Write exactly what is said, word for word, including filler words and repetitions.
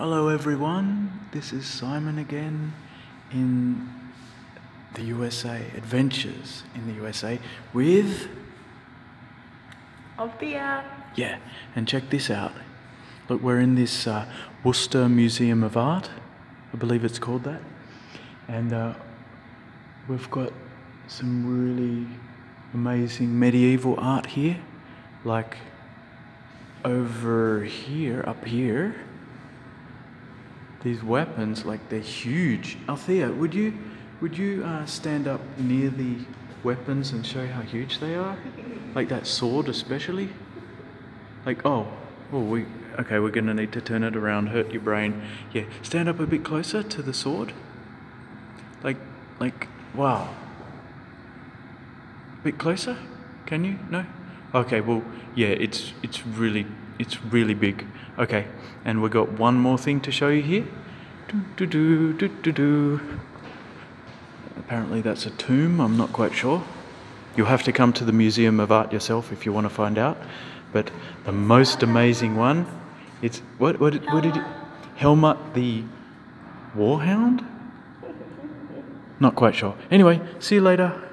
Hello everyone, this is Simon again in the U S A, Adventures in the U S A with Obia. Yeah, and check this out. Look, we're in this uh, Worcester Museum of Art, I believe it's called that, and uh, we've got some really amazing medieval art here, like over here, up here. These weapons, like they're huge. Althea, would you would you uh, stand up near the weapons and show how huge they are? Like that sword especially? Like, oh, well, we, okay, we're gonna need to turn it around, hurt your brain. Yeah, stand up a bit closer to the sword. Like, like, wow. A bit closer? Can you? No? Okay, well, yeah, it's it's really, it's really big. Okay, and we've got one more thing to show you here. Do, do, do, do, do. Apparently that's a tomb, I'm not quite sure. You'll have to come to the Museum of Art yourself if you want to find out. But the most amazing one, it's, what, what, what did it, Helmut the Warhound? Not quite sure. Anyway, see you later.